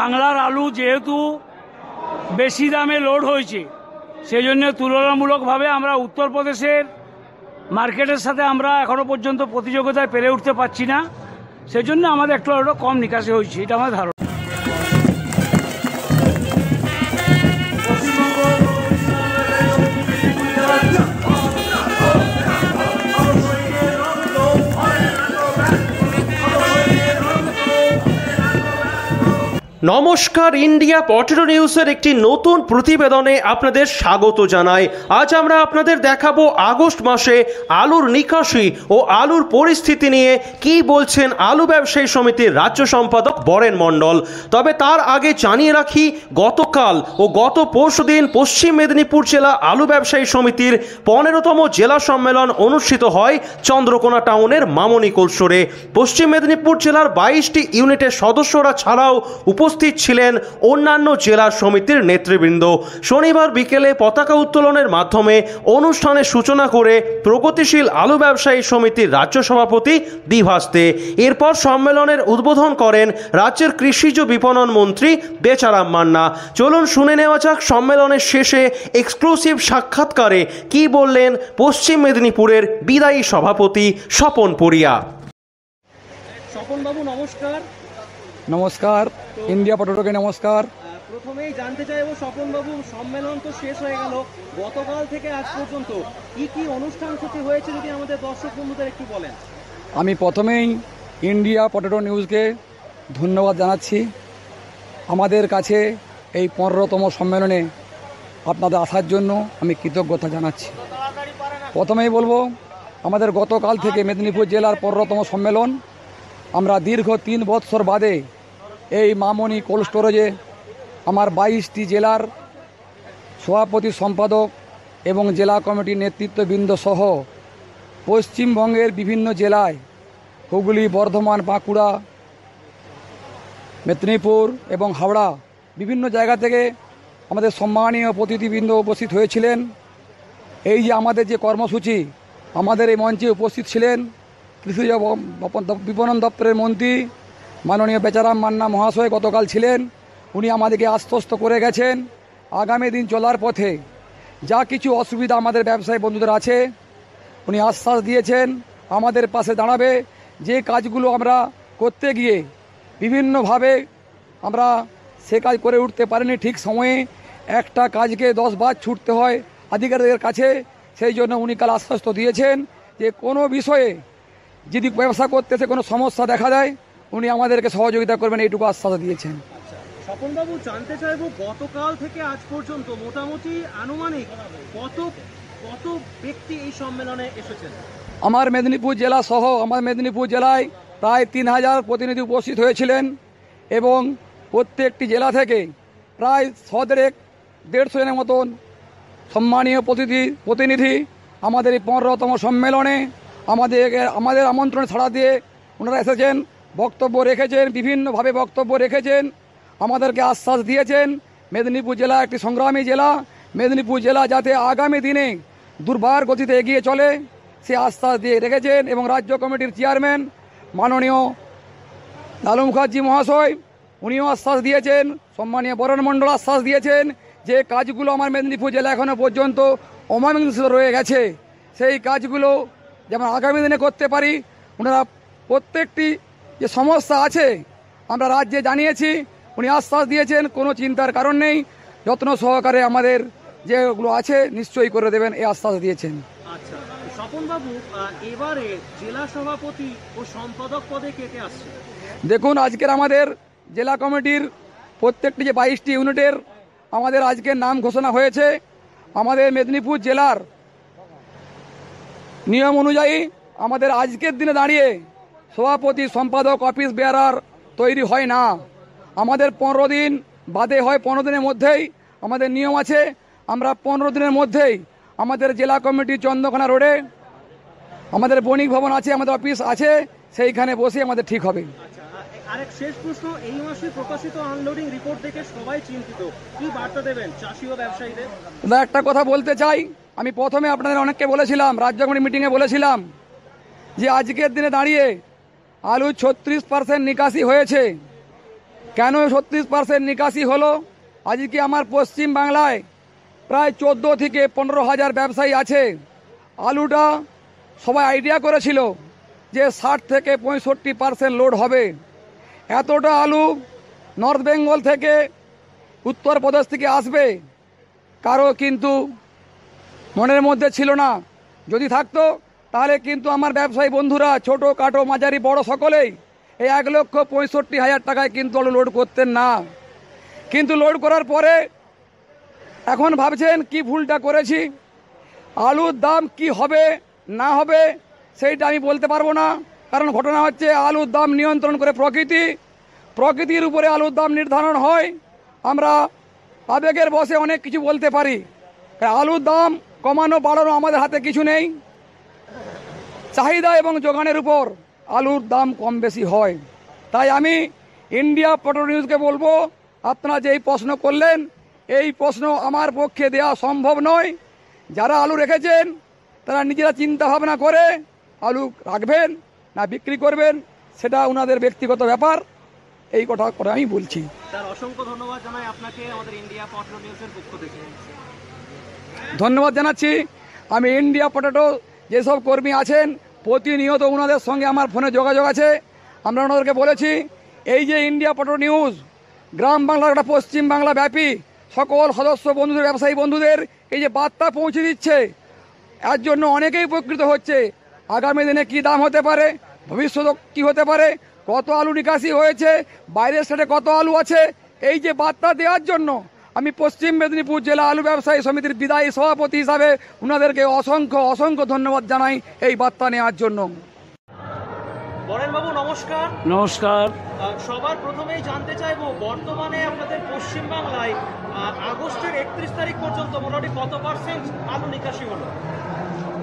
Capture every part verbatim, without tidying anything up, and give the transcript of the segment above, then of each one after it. বাংলার আলু যেহেতু বেশি দামে লোড হয়েছে সেই জন্য তুলনামূলকভাবে আমরা উত্তরপ্রদেশের মার্কেটের সাথে আমরা এখনো পর্যন্ত প্রতিযোগিতায় পেরে উঠতে পারছি না, সেজন্য আমাদের একটু আরও কম নিকাশি হয়েছে, এটা আমাদের ধারণা। নমস্কার, ইন্ডিয়া পটেটো নিউজের একটি নতুন প্রতিবেদনে আপনাদের স্বাগত জানাই। আজ আমরা আপনাদের দেখাবো আগস্ট মাসে আলুর নিকাশি ও আলুর পরিস্থিতি নিয়ে কি বলছেন আলু ব্যবসায়ী সমিতির রাজ্য সম্পাদক বরেন মণ্ডল। তবে তার আগে জানিয়ে রাখি, গতকাল ও গত পরশুদিন পশ্চিম মেদিনীপুর জেলা আলু ব্যবসায়ী সমিতির পনেরোতম জেলা সম্মেলন অনুষ্ঠিত হয় চন্দ্রকোনা টাউনের মামনি কোলসরে। পশ্চিম মেদিনীপুর জেলার বাইশটি ইউনিটের সদস্যরা ছাড়াও উপস্থিত উপস্থিত ছিলেন অন্যান্য জেলা সমিতির নেতৃবৃন্দ। শনিবার বিকেলে পতাকা উত্তোলনের মাধ্যমে অনুষ্ঠানের সূচনা করে প্রগতিশীল আলু ব্যবসায়ী সমিতির রাজ্য সভাপতি দিভাস দে। এরপর সম্মেলনের উদ্বোধন করেন রাজ্যের কৃষিজ বিপণন মন্ত্রী বেচারামান্না। চলুন শুনে নেওয়া যাক সম্মেলনের শেষে এক্সক্লুসিভ সাক্ষাৎকারে কি বললেন পশ্চিম মেদিনীপুরের বিদায়ী সভাপতি স্বপন পুরিয়া। স্বপনবাবু নমস্কার। নমস্কার, ইন্ডিয়া পটেটোকে নমস্কার। প্রথমেই জানতে চাইবো স্বপনবাবু, সম্মেলন তো শেষ হয়ে গেল, গতকাল থেকে আজ পর্যন্ত কি কি অনুষ্ঠান সূচি হয়েছে যদি আমাদের দর্শক বন্ধুদের একটু বলেন। আমি প্রথমেই ইন্ডিয়া পটেটো নিউজকে ধন্যবাদ জানাচ্ছি। আমাদের কাছে এই পনেরোতম সম্মেলনে আপনাদের আসার জন্য আমি কৃতজ্ঞতা জানাচ্ছি। প্রথমেই বলবো, আমাদের গতকাল থেকে মেদিনীপুর জেলার পনেরোতম সম্মেলন আমরা দীর্ঘ তিন বৎসর বাদে এই মামনি কোল্ড স্টোরেজে আমার বাইশটি জেলার সভাপতি, সম্পাদক এবং জেলা কমিটির নেতৃত্ববৃন্দ সহ পশ্চিমবঙ্গের বিভিন্ন জেলায় হুগলি, বর্ধমান, বাঁকুড়া, মেদিনীপুর এবং হাওড়া বিভিন্ন জায়গা থেকে আমাদের সম্মানীয় অতিথিবৃন্দ উপস্থিত হয়েছিলেন। এই যে আমাদের যে কর্মসূচি, আমাদের এই মঞ্চে উপস্থিত ছিলেন কৃষিজ বিপণন দপ্তরের মন্ত্রী মাননীয় বেচারামান্না মহাশয় গতকাল ছিলেন। উনি আমাদেরকে আশ্বস্ত করে গেছেন আগামী দিন চলার পথে যা কিছু অসুবিধা আমাদের ব্যবসায়ী বন্ধুদের আছে উনি আশ্বাস দিয়েছেন আমাদের পাশে দাঁড়াবে। যে কাজগুলো আমরা করতে গিয়ে বিভিন্নভাবে আমরা সে কাজ করে উঠতে পারিনি ঠিক সময়ে, একটা কাজকে দশ বার ছুটতে হয় আধিকারিকদের কাছে, সেই জন্য উনি কাল আশ্বস্ত দিয়েছেন যে কোনো বিষয়ে যদি ব্যবসা করতেছে কোনো সমস্যা দেখা দেয় উনি আমাদেরকে সহযোগিতা করবেন, এইটুকু আশ্বাস দিয়েছেন। স্বপনবাবু, জানতে চাইবো গতকাল থেকে আজ পর্যন্ত মোটামুটি আনুমানিক কত কত ব্যক্তি এই সম্মেলনে এসেছেন? আমার মেদিনীপুর জেলা সহ আমার মেদিনীপুর জেলায় প্রায় তিন হাজার প্রতিনিধি উপস্থিত হয়েছিলেন এবং প্রত্যেকটি জেলা থেকে প্রায় সদেরেক দেড়শো জনের মতন সম্মানীয় প্রতিনিধি প্রতিনিধি আমাদের এই পনেরোতম সম্মেলনে আমাদের আমাদের আমন্ত্রণে সাড়া দিয়ে ওনারা এসেছেন, বক্তব্য রেখেছেন, বিভিন্নভাবে বক্তব্য রেখেছেন, আমাদেরকে আশ্বাস দিয়েছেন মেদিনীপুর জেলা একটি সংগ্রামী জেলা, মেদিনীপুর জেলা যাতে আগামী দিনে দুর্বার গতিতে এগিয়ে চলে সে আশ্বাস দিয়ে রেখেছেন। এবং রাজ্য কমিটির চেয়ারম্যান মাননীয় লালু মুখার্জি মহাশয় উনিও আশ্বাস দিয়েছেন, সম্মানীয় বরেন মণ্ডল আশ্বাস দিয়েছেন যে কাজগুলো আমার মেদিনীপুর জেলা এখনও পর্যন্ত অমীমাংসিত রয়ে গেছে সেই কাজগুলো যেমন আগামী দিনে করতে পারি। ওনারা প্রত্যেকটি যে সমস্যা আছে আমরা রাজ্যে জানিয়েছি, উনি আশ্বাস দিয়েছেন কোনো চিন্তার কারণ নেই, যত্ন সহকারে আমাদের যেগুলো আছে নিশ্চয়ই করে দেবেন, এই আশ্বাস দিয়েছেন। আচ্ছা স্বপনবাবু, এবারে জেলা সভাপতি ও সম্পাদক পদে কে কে আসছে? দেখুন, আজকের আমাদের জেলা কমিটির প্রত্যেকটি যে বাইশটি ইউনিটের আমাদের আজকের নাম ঘোষণা হয়েছে। আমাদের মেদিনীপুর জেলার নিয়ম অনুযায়ী আমাদের আজকের দিনে দাঁড়িয়ে সভাপতি, সম্পাদক, অফিস বেয়ারার তৈরি হয় না, আমাদের পনেরো দিন বাদে হয়। পনেরো দিনের মধ্যেই আমাদের নিয়ম আছে, আমরা পনেরো দিনের মধ্যেই আমাদের জেলা কমিটি চন্দ্রকোনা রোডে আমাদের বণিক ভবন আছে, আমাদের অফিস আছে, সেইখানে বসে আমাদের ঠিক হবে। আরেক শেষ প্রশ্ন, এই মাসে প্রকাশিত আনলোডিং রিপোর্ট দেখে সবাই চিন্তিত, কি বার্তা দেবেন চাষি ও ব্যবসায়ীদের? দাদা, একটা কথা বলতে চাই, আমি প্রথমে আপনাদের অনেককে বলেছিলাম, রাজ্য কমিটির মিটিংয়ে বলেছিলাম যে আজকের দিনে দাঁড়িয়ে আলু ছত্রিশ পার্সেন্ট নিকাশি হয়েছে, কেন ছত্রিশ পার্সেন্ট নিকাশি হলো? আজকে আমার পশ্চিম বাংলায় প্রায় চোদ্দো থেকে পনেরো হাজার ব্যবসায়ী আছে। আলুটা সবাই আইডিয়া করেছিল যে ষাট থেকে পঁয়ষট্টি পার্সেন্ট লোড হবে। এতটা আলু নর্থ বেঙ্গল থেকে উত্তরপ্রদেশ থেকে আসবে কারো কিন্তু মনের মধ্যে ছিল না। যদি থাকতো তাহলে কিন্তু আমার ব্যবসায়ী বন্ধুরা ছোট কাটো মাঝারি বড় সকলেই এই এক লক্ষ পঁয়ষট্টি হাজার টাকায় কিন্তু আলু লোড করতেন না। কিন্তু লোড করার পরে এখন ভাবছেন কি ভুলটা করেছি। আলুর দাম কি হবে না হবে সেইটা আমি বলতে পারবো না, কারণ ঘটনা হচ্ছে আলুর দাম নিয়ন্ত্রণ করে প্রকৃতি, প্রকৃতির উপরে আলুর দাম নির্ধারণ হয়। আমরা আবেগের বশে অনেক কিছু বলতে পারি। আলুর দাম কমানো বাড়ানো আমাদের হাতে কিছু নেই। চাহিদা এবং যোগানের উপর আলুর দাম কম বেশি হয়। তাই আমি ইন্ডিয়া পটো নিউজকে বলবো, আপনারা যেই প্রশ্ন করলেন এই প্রশ্ন আমার পক্ষে দেওয়া সম্ভব নয়। যারা আলু রেখেছেন তারা নিজেরা চিন্তা ভাবনা করে আলু রাখবেন না বিক্রি করবেন, সেটা ওনাদের ব্যক্তিগত ব্যাপার। এই কথা করে আমি বলছি। স্যার, অসংখ্য ধন্যবাদ জানাই আপনাকে আমাদের ইন্ডিয়া পটো নিউজের পক্ষ থেকে। ধন্যবাদ জানাচ্ছি। আমি ইন্ডিয়া পটেটো যেসব কর্মী আছেন প্রতিনিয়ত ওনাদের সঙ্গে আমার ফোনে যোগাযোগ আছে। আমরা ওনাদেরকে বলেছি এই যে ইন্ডিয়া পটো নিউজ গ্রাম বাংলা একটা পশ্চিম বাংলা ব্যাপী সকল সদস্য বন্ধুদের ব্যবসায়ী বন্ধুদের এই যে বার্তা পৌঁছে দিচ্ছে, এর জন্য অনেকেই উপকৃত হচ্ছে। আগামী দিনে কী দাম হতে পারে, ভবিষ্যতে কী হতে পারে, কত আলু নিকাশি হয়েছে, বাইরের স্টেটে কত আলু আছে, এই যে বার্তা দেওয়ার জন্য আমি পশ্চিম মেদিনীপুর জেলা আলু ব্যবসায়ী সমিতির বিদায়ী সভাপতি হিসাবে ওনাদেরকে অসংখ্য অসংখ্য ধন্যবাদ জানাই এই বার্তা নেওয়ার জন্য। বরেনবাবু নমস্কার। নমস্কার। সবার প্রথমেই জানতে চাইবো বর্তমানে আপনাদের পশ্চিমবাংলায় আগস্টের একত্রিশ তারিখ পর্যন্ত মোটামুটি কত পার্সেন্ট আলু নিকাশি হলো?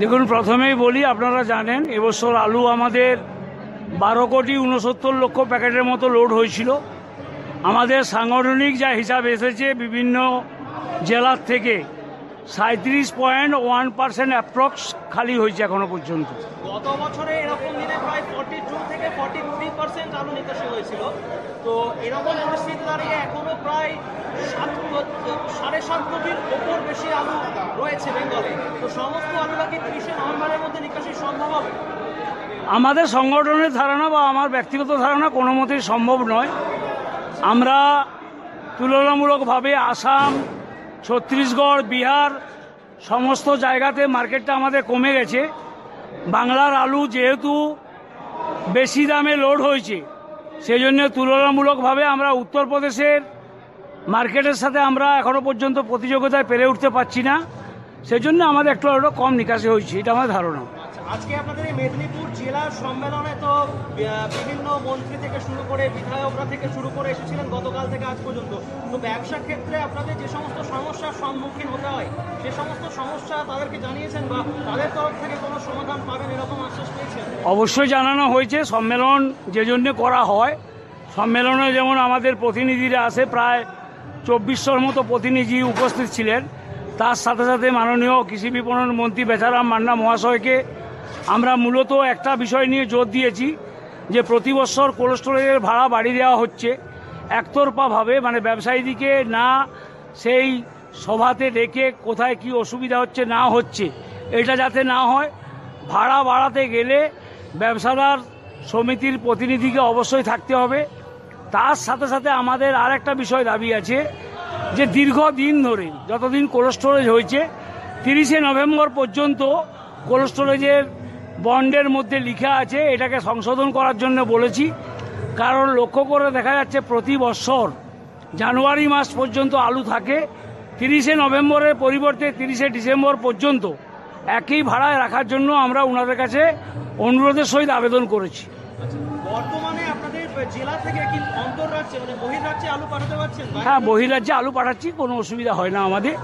দেখুন, প্রথমেই বলি আপনারা জানেন এবছর আলু আমাদের বারো কোটি উনসত্তর লক্ষ প্যাকেটের মতো লোড হয়েছিল। আমাদের সাংগঠনিক যা হিসাব এসেছে বিভিন্ন জেলার থেকে সাঁত্রিশ পয়েন্ট ওয়ান পার্সেন্ট অ্যাপ্রক্স খালি হয়েছে এখনো পর্যন্ত। গত বছরে এরকম দিনে প্রায় ফর্টি টু থেকে ফর্টি থ্রি পার্সেন্ট আলু নিকাশি হয়েছিল। তো এরকম পরিস্থিতি দাঁড়িয়ে এখনো প্রায় সাত সাড়ে সাত কোটির ওপর বেশি আলু রয়েছে বেঙ্গলে। তো সমস্ত আলুরা কি তিরিশে নভেম্বরের মধ্যে নিকাশি সম্ভব হবে? আমাদের সংগঠনের ধারণা বা আমার ব্যক্তিগত ধারণা কোনো মতেই সম্ভব নয়। আমরা তুলনামূলকভাবে আসাম, ছত্তিশগড়, বিহার সমস্ত জায়গাতে মার্কেটটা আমাদের কমে গেছে। বাংলার আলু যেহেতু বেশি দামে লোড হয়েছে সেই জন্য তুলনামূলকভাবে আমরা উত্তরপ্রদেশের মার্কেটের সাথে আমরা এখনো পর্যন্ত প্রতিযোগিতায় পেরে উঠতে পারছি না। সেই জন্য আমাদের একটু আরও কম নিকাশি হয়েছে, এটা আমার ধারণা। আজকে আপনাদের এই মেদিনীপুর জেলা সম্মেলনে তো বিভিন্ন মন্ত্রী থেকে শুরু করে বিধায়করা থেকে শুরু করে এসেছিলেন গতকাল থেকে আজ পর্যন্ত। তো ব্যবসা ক্ষেত্রে আপনাদের যে সমস্ত সমস্যার সম্মুখীন হতে হয় সে সমস্ত সমস্যা তাদেরকে জানিয়েছেন বা তাদের তরফ থেকে কোনো সমাধান পাবেন এরকম আশ্বাস পেয়েছেন? অবশ্যই জানানো হয়েছে। সম্মেলন যে জন্য করা হয়, সম্মেলনে যেমন আমাদের প্রতিনিধিরা আসে, প্রায় চব্বিশশোর মতো প্রতিনিধি উপস্থিত ছিলেন। তার সাথে সাথে মাননীয় কৃষি বিপণন মন্ত্রী বেচারামান্না মহাশয়কে আমরা মূলত একটা বিষয় নিয়ে জোর দিয়েছি যে প্রতি বছর কোল্ড স্টোরেজের ভাড়া বাড়িয়ে দেওয়া হচ্ছে একতরফাভাবে, মানে ব্যবসায়ীদিকে না সেই সভাতে ডেকে কোথায় কি অসুবিধা হচ্ছে না হচ্ছে এটা যাতে না হয়। ভাড়া বাড়াতে গেলে ব্যবসাদার সমিতির প্রতিনিধিকে অবশ্যই থাকতে হবে। তার সাথে সাথে আমাদের আর একটা বিষয় দাবি আছে যে দীর্ঘদিন ধরে যতদিন কোল্ড স্টোরেজ হয়েছে তিরিশে নভেম্বর পর্যন্ত কোল্ড স্টোরেজের বন্ডের মধ্যে লেখা আছে, এটাকে সংশোধন করার জন্য বলেছি। কারণ লক্ষ্য করে দেখা যাচ্ছে প্রতি বছর জানুয়ারি মাস পর্যন্ত আলু থাকে, তিরিশে নভেম্বরের পরিবর্তে তিরিশে ডিসেম্বর পর্যন্ত একই ভাড়ায় রাখার জন্য আমরা ওনাদের কাছে অনুরোধের সহিত আবেদন করেছি। বর্তমানে আপনাদের জেলা থেকে কি অন্তর্রাজ্যে মানে বহিরাজ্যে আলু পাঠাতে পারছেন? হ্যাঁ, বহিরাজ্যে আলু পাঠাচ্ছি, কোনো অসুবিধা হয় না আমাদের।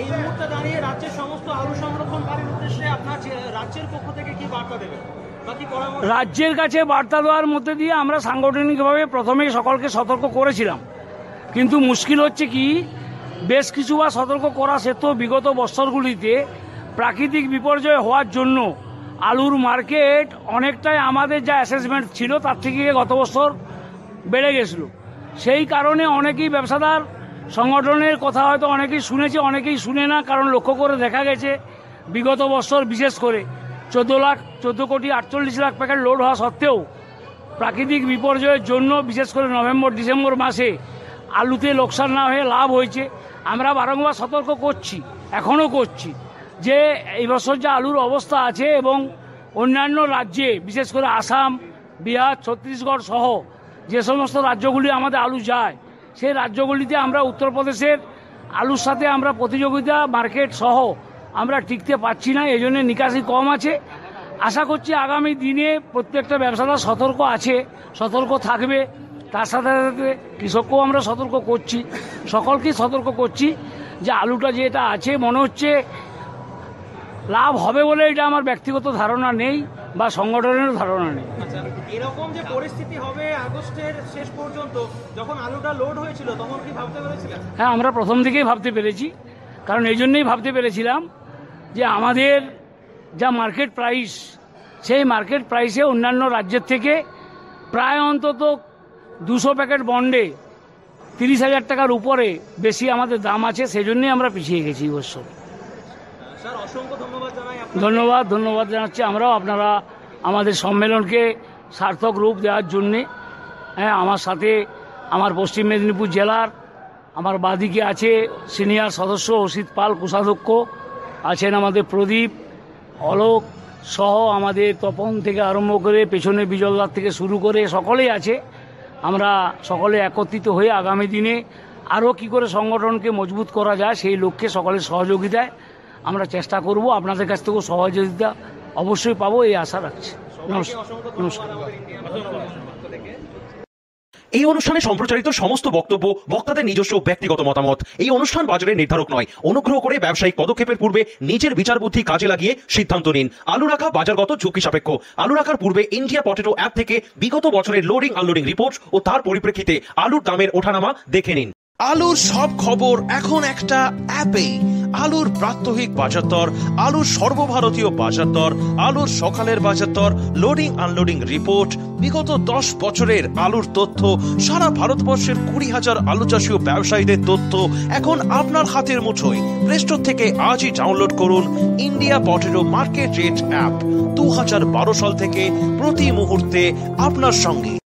এই মুহূর্তে দাঁড়িয়ে রাজ্যের সমস্ত আলু সংরক্ষণকারীর উদ্দেশ্যে আপনার রাজ্যের পক্ষ থেকে কি বার্তা দেবেন? রাজ্যের কাছে বার্তা দেওয়ার মধ্যে দিয়ে আমরা সাংগঠনিকভাবে প্রথমেই সকলকে সতর্ক করেছিলাম, কিন্তু মুশকিল হচ্ছে কি বেশ কিছুবার সতর্ক করা সত্ত্বেও বিগত বছরগুলিতে প্রাকৃতিক বিপর্যয় হওয়ার জন্য আলুর মার্কেট অনেকটাই আমাদের যা অ্যাসেসমেন্ট ছিল তার থেকে গত বছর বেড়ে গেছিল। সেই কারণে অনেকেই ব্যবসাদার সংগঠনের কথা হয়তো অনেকেই শুনেছে, অনেকেই শুনে না। কারণ লক্ষ্য করে দেখা গেছে বিগত বছর বিশেষ করে চোদ্দ লাখ চোদ্দ কোটি আটচল্লিশ লাখ প্যাকেট লোড হওয়া সত্ত্বেও প্রাকৃতিক বিপর্যয়ের জন্য বিশেষ করে নভেম্বর ডিসেম্বর মাসে আলুতে লোকসান না হয়ে লাভ হয়েছে। আমরা বারংবার সতর্ক করছি, এখনও করছি যে এই বছর যে আলুর অবস্থা আছে এবং অন্যান্য রাজ্যে বিশেষ করে আসাম, বিহার, ছত্তিশগড় সহ যে সমস্ত রাজ্যগুলি আমাদের আলু যায় সেই রাজ্যগুলিতে আমরা উত্তরপ্রদেশের আলুর সাথে আমরা প্রতিযোগিতা মার্কেট সহ আমরা টিকতে পারছি না, এই জন্য নিকাশি কম আছে। আশা করছি আগামী দিনে প্রত্যেকটা ব্যবসাদার সতর্ক আছে, সতর্ক থাকবে, তার সাথে সাথে কৃষককেও আমরা সতর্ক করছি, সকলকেই সতর্ক করছি যে আলুটা যেটা আছে মনে হচ্ছে লাভ হবে বলে এটা আমার ব্যক্তিগত ধারণা নেই বা সংগঠনেরও ধারণা নেই। এরকম যে পরিস্থিতি হবে আগস্টের শেষ পর্যন্ত যখন আলুটা লোড হয়েছিল তখন কি ভাবতে পেরেছিলেন? হ্যাঁ, আমরা প্রথম থেকেই ভাবতে পেরেছি, কারণ এই জন্যই ভাবতে পেরেছিলাম যে আমাদের যা মার্কেট প্রাইস সেই মার্কেট প্রাইসে অন্যান্য রাজ্যের থেকে প্রায় অন্তত দুশো প্যাকেট বন্ডে তিরিশ হাজার টাকার উপরে বেশি আমাদের দাম আছে, সেই জন্যই আমরা পিছিয়ে গেছি অবশ্যই। স্যার অসংখ্য ধন্যবাদ জানাই। ধন্যবাদ ধন্যবাদ জানাচ্ছি আমরাও, আপনারা আমাদের সম্মেলনকে সার্থক রূপ দেওয়ার জন্যে। হ্যাঁ, আমার সাথে আমার পশ্চিম মেদিনীপুর জেলার আমার বাদিকে আছে সিনিয়র সদস্য অসিত পাল কোষাধ্যক্ষ, আছেন আমাদের প্রদীপ, অলক সহ আমাদের তপন থেকে আরম্ভ করে পেছনে বিজলদার থেকে শুরু করে সকলেই আছে। আমরা সকলে একত্রিত হয়ে আগামী দিনে আরও কী করে সংগঠনকে মজবুত করা যায় সেই লক্ষ্যে সকলের সহযোগিতায় আমরা চেষ্টা করব। আপনাদের কাছ থেকেও সহযোগিতা অবশ্যই পাবো এই আশা রাখছি। নমস্কার। এই অনুষ্ঠানে সম্প্রচারিত সমস্ত বক্তব্য বক্তাদের নিজস্ব ব্যক্তিগত মতামত। এই অনুষ্ঠান বাজারের নির্ধারক নয়। অনুগ্রহ করে ব্যবসায়িক পদক্ষেপের পূর্বে নিজের বিচার বুদ্ধি কাজে লাগিয়ে সিদ্ধান্ত নিন। আলু রাখা বাজারগত ঝুঁকি সাপেক্ষ। আলু রাখার পূর্বে ইন্ডিয়া পটেটো অ্যাপ থেকে বিগত বছরের লোডিং আনলোডিং রিপোর্ট ও তার পরিপ্রেক্ষিতে আলুর দামের ওঠানামা দেখে নিন। আলুর সব খবর এখন একটা অ্যাপে। আলুর প্রাত্যহিক বাজার দর, আলুর সর্বভারতীয় বাজার দর, আলুর সকালের বাজার দর, লোডিং আনলোডিং রিপোর্ট, বিগত দশ বছরের আলুর তথ্য, সারা ভারতবর্ষের কুড়ি হাজার আলু চাষী ও ব্যবসায়ীদের তথ্য এখন আপনার হাতের মুঠোয়। প্লে স্টোর থেকে আজই ডাউনলোড করুন India potato market rate app. দু হাজার বারো সাল থেকে প্রতি মুহূর্তে আপনার সঙ্গে।